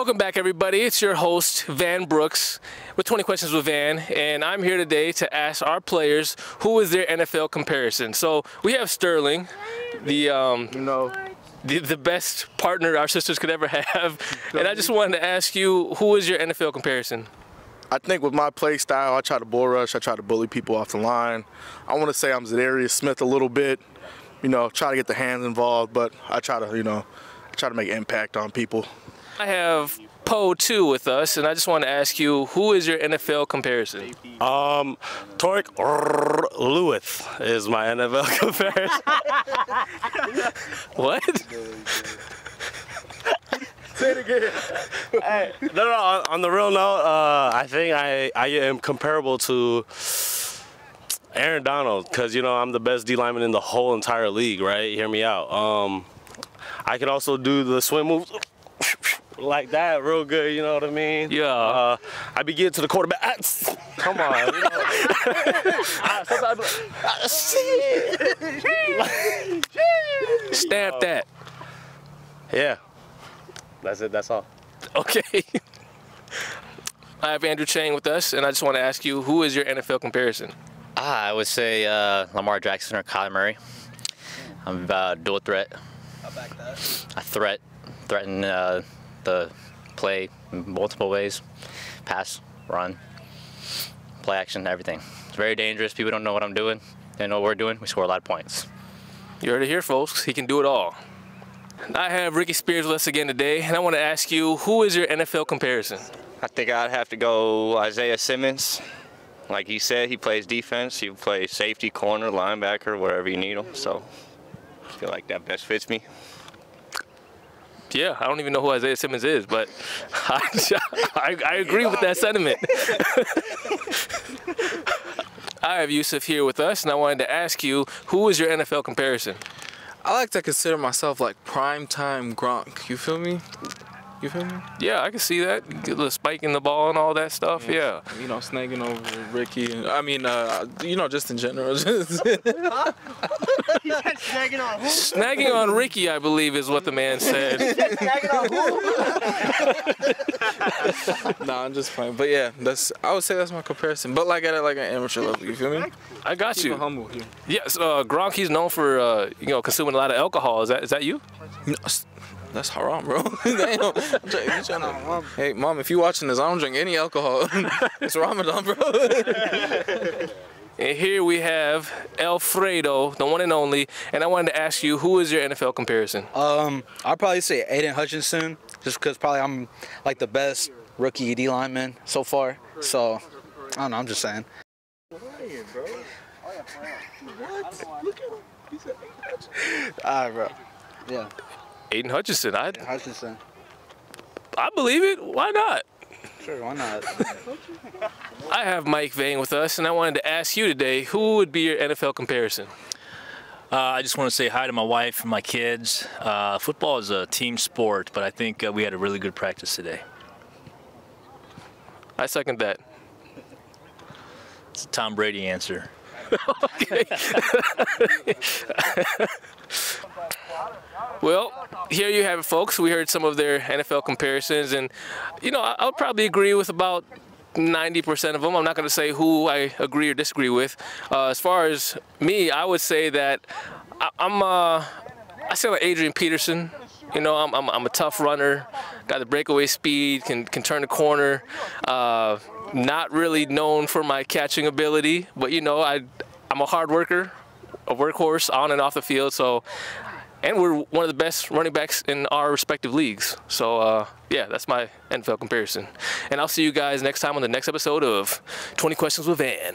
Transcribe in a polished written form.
Welcome back, everybody. It's your host, Van Brookes, with 20 Questions with Van, and I'm here today to ask our players who is their NFL comparison. So we have Sterling, the best partner our sisters could ever have, and I just wanted to ask you, who is your NFL comparison? I think with my play style, I try to bull rush, I try to bully people off the line. I want to say I'm Z'Darrius Smith a little bit, you know, try to get the hands involved, but I try to, you know, try to make impact on people. I have Poe, too, with us, and I just want to ask you, who is your NFL comparison? Torek Lewith is my NFL comparison. What? Say it again. Hey, no, on the real note, I think I am comparable to Aaron Donald because, you know, I'm the best D lineman in the whole entire league, right? Hear me out. I can also do the swim moves. Like that, real good, you know what I mean? Yeah. I be getting to the quarterback. Come on. You know? Sometimes I be like, shit. Stamp that. Yeah. That's it. That's all. Okay. I have Andrew Chang with us, and I just want to ask you, who is your NFL comparison? I would say Lamar Jackson or Kyle Murray. I'm about a dual threat. I back that. I threaten. The play multiple ways, pass, run, play action, everything. It's very dangerous. People don't know what I'm doing. They know what we're doing. We score a lot of points. You heard it here, folks. He can do it all. I have Ricky Spears with us again today, and I want to ask you, who is your NFL comparison? I think I'd have to go Isaiah Simmons. Like he said, he plays defense. He plays safety, corner, linebacker, wherever you need him. So I feel like that best fits me. Yeah, I don't even know who Isaiah Simmons is, but I agree with that sentiment. I have Yusuf here with us, and I wanted to ask you, who is your NFL comparison? I like to consider myself like primetime Gronk. You feel me? Yeah, I can see that. Get a little spike in the ball and all that stuff, yeah. You know, snagging over Ricky. And, I mean, you know, just in general. Snagging on who? Snagging on Ricky, I believe, is what the man said. Snagging on who? Nah, I'm just playing. But yeah, that's. I would say that's my comparison. But like at like an amateur level, you feel me? I got Keep you. Humble. Here. Yes, Gronk. He's known for you know, consuming a lot of alcohol. Is that you? No, that's haram, bro. Damn. I'm trying to, hey, mom, if you watching this, I don't drink any alcohol. It's Ramadan, bro. And here we have Alfredo, the one and only. And I wanted to ask you, who is your NFL comparison? I'd probably say Aiden Hutchinson, just because probably I'm like the best rookie D lineman so far. So, I don't know, I'm just saying. What? Look at him. He's an Aiden Hutchinson. All right, bro. Yeah. Aiden Hutchinson. I believe it. Why not? Sure, why not? I have Mike Vang with us, and I wanted to ask you today, who would be your NFL comparison? I just want to say hi to my wife and my kids. Football is a team sport, but I think we had a really good practice today. I second that. It's a Tom Brady answer. Okay. Well, here you have it, folks. We heard some of their NFL comparisons, and, you know, I'll probably agree with about 90% of them. I'm not going to say who I agree or disagree with. As far as me, I would say that I say like Adrian Peterson. You know, I'm a tough runner, got the breakaway speed, can turn the corner. Not really known for my catching ability, but, you know, I'm a hard worker, a workhorse on and off the field, so... And we're one of the best running backs in our respective leagues. So, yeah, that's my NFL comparison. And I'll see you guys next time on the next episode of 20 Questions with Van.